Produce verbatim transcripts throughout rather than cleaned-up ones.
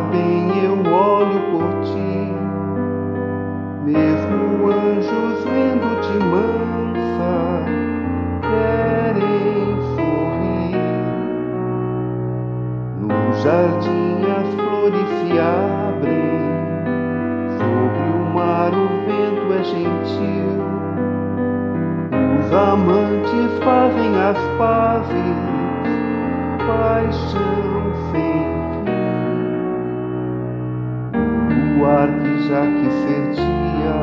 sabem, eu olho por ti, mesmo anjos vendo de mansa querem sorrir. No jardim as flores se abrem, sobre o mar o vento é gentil, os amantes fazem as pazes, paixão sem luar que já que cedia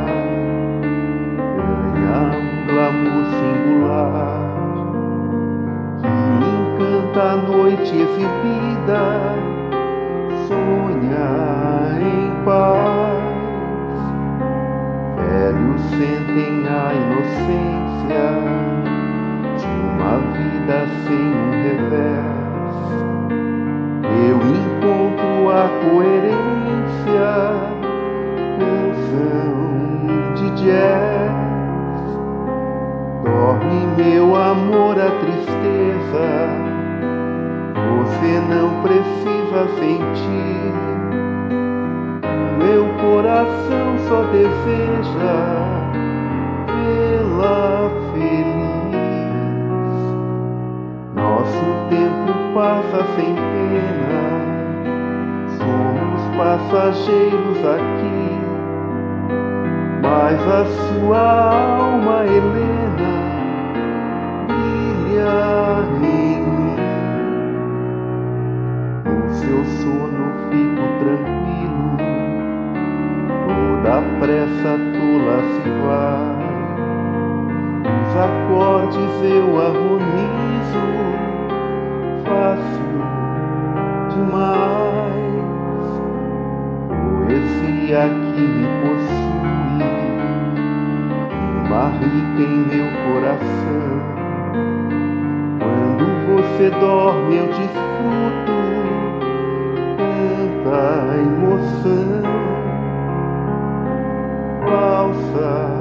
ganha um glamour singular, que encanta a noite exibida, sonha em paz. Velhos sentem a inocência de uma vida sem um revés. Eu encontro a coerência, canção de jazz. Dorme meu amor a tristeza, você não precisa sentir, meu coração só deseja vê-la feliz. Nosso tempo passa sem pena, somos passageiros aqui, mas a sua alma, Helena, brilha em mim. No seu sono fico tranquilo, toda a pressa tola se vai, os acordes eu harmonizo fácil demais. Poesia que me possui, rica em meu coração. Quando você dorme eu desfruto tanta emoção falsa.